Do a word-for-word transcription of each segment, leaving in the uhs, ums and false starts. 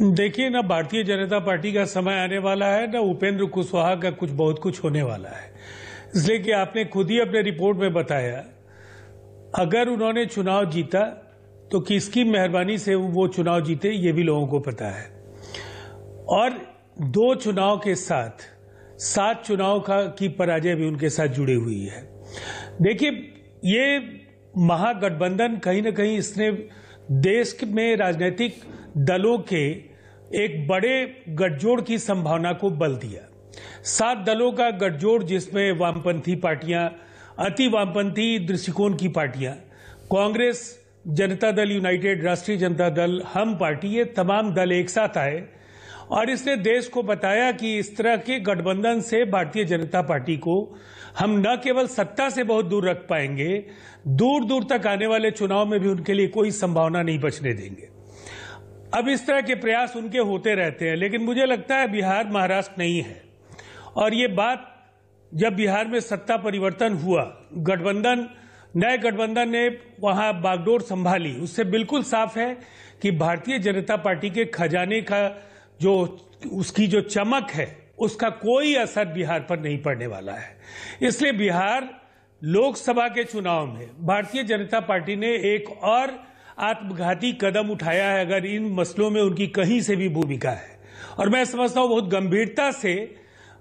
देखिए, ना भारतीय जनता पार्टी का समय आने वाला है, ना उपेंद्र कुशवाहा का कुछ बहुत कुछ होने वाला है, इसलिए कि आपने खुद ही अपने रिपोर्ट में बताया अगर उन्होंने चुनाव जीता तो किसकी मेहरबानी से वो चुनाव जीते ये भी लोगों को पता है। और दो चुनाव के साथ सात चुनाव का की पराजय भी उनके साथ जुड़ी हुई है। देखिए, ये महागठबंधन कहीं ना कहीं इसने देश में राजनीतिक दलों के एक बड़े गठजोड़ की संभावना को बल दिया। सात दलों का गठजोड़ जिसमें वामपंथी पार्टियां, अति वामपंथी दृष्टिकोण की पार्टियां, कांग्रेस, जनता दल यूनाइटेड, राष्ट्रीय जनता दल, हम पार्टी, ये तमाम दल एक साथ आए और इसने देश को बताया कि इस तरह के गठबंधन से भारतीय जनता पार्टी को हम न केवल सत्ता से बहुत दूर रख पाएंगे, दूर दूर तक आने वाले चुनाव में भी उनके लिए कोई संभावना नहीं बचने देंगे। अब इस तरह के प्रयास उनके होते रहते हैं, लेकिन मुझे लगता है बिहार महाराष्ट्र नहीं है। और ये बात जब बिहार में सत्ता परिवर्तन हुआ, गठबंधन, नए गठबंधन ने वहां बागडोर संभाली, उससे बिल्कुल साफ है कि भारतीय जनता पार्टी के खजाने का जो उसकी जो चमक है उसका कोई असर बिहार पर नहीं पड़ने वाला है। इसलिए बिहार लोकसभा के चुनाव में भारतीय जनता पार्टी ने एक और आत्मघाती कदम उठाया है अगर इन मसलों में उनकी कहीं से भी भूमिका है। और मैं समझता हूं बहुत गंभीरता से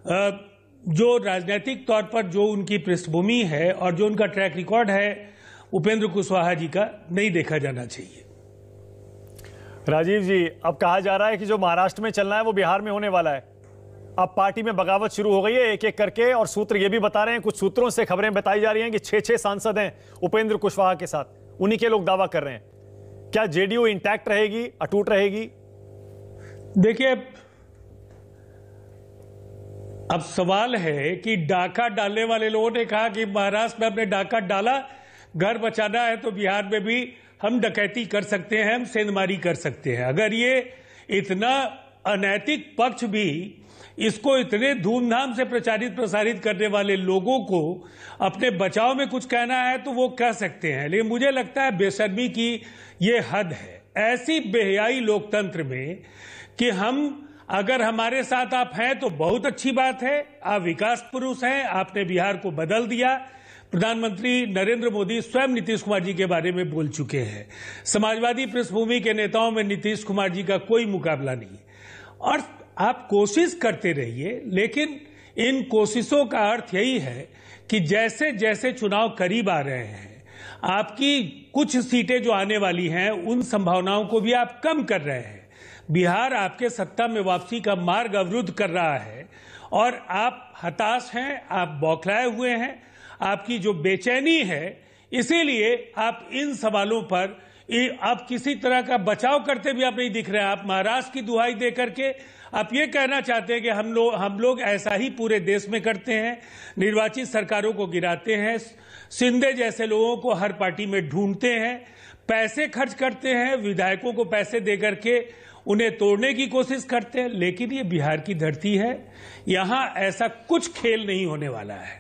जो राजनीतिक तौर पर जो उनकी पृष्ठभूमि है और जो उनका ट्रैक रिकॉर्ड है उपेंद्र कुशवाहा जी का, नहीं देखा जाना चाहिए। राजीव जी, अब कहा जा रहा है कि जो महाराष्ट्र में चलना है वो बिहार में होने वाला है। अब पार्टी में बगावत शुरू हो गई है एक एक करके, और सूत्र ये भी बता रहे हैं, कुछ सूत्रों से खबरें बताई जा रही हैं कि छह छह सांसद हैं उपेंद्र कुशवाहा के साथ, उन्हीं के लोग दावा कर रहे हैं। क्या जेडीयू इंटैक्ट रहेगी, अटूट रहेगी? देखिए, अब सवाल है कि डाका डालने वाले लोगों ने कहा कि महाराष्ट्र में हमने डाका डाला, घर बचाना है तो बिहार में भी हम डकैती कर सकते हैं, हम सेंधमारी कर सकते हैं। अगर ये इतना अनैतिक पक्ष भी इसको इतने धूमधाम से प्रचारित प्रसारित करने वाले लोगों को अपने बचाव में कुछ कहना है तो वो कह सकते हैं, लेकिन मुझे लगता है बेशर्मी की ये हद है। ऐसी बेहयाई लोकतंत्र में कि हम, अगर हमारे साथ आप हैं तो बहुत अच्छी बात है, आप विकास पुरुष हैं, आपने बिहार को बदल दिया। प्रधानमंत्री नरेंद्र मोदी स्वयं नीतीश कुमार जी के बारे में बोल चुके हैं, समाजवादी पृष्ठभूमि के नेताओं में नीतीश कुमार जी का कोई मुकाबला नहीं। और आप कोशिश करते रहिए, लेकिन इन कोशिशों का अर्थ यही है कि जैसे जैसे चुनाव करीब आ रहे हैं, आपकी कुछ सीटें जो आने वाली हैं उन संभावनाओं को भी आप कम कर रहे हैं। बिहार आपके सत्ता में वापसी का मार्ग अवरुद्ध कर रहा है और आप हताश हैं, आप बौखलाए हुए हैं, आपकी जो बेचैनी है, इसीलिए आप इन सवालों पर आप किसी तरह का बचाव करते भी आप नहीं दिख रहे हैं। आप महाराष्ट्र की दुहाई दे करके आप ये कहना चाहते हैं कि हम लोग हम लोग ऐसा ही पूरे देश में करते हैं, निर्वाचित सरकारों को गिराते हैं, शिंदे जैसे लोगों को हर पार्टी में ढूंढते हैं, पैसे खर्च करते हैं, विधायकों को पैसे दे करके उन्हें तोड़ने की कोशिश करते हैं। लेकिन ये बिहार की धरती है, यहाँ ऐसा कुछ खेल नहीं होने वाला है।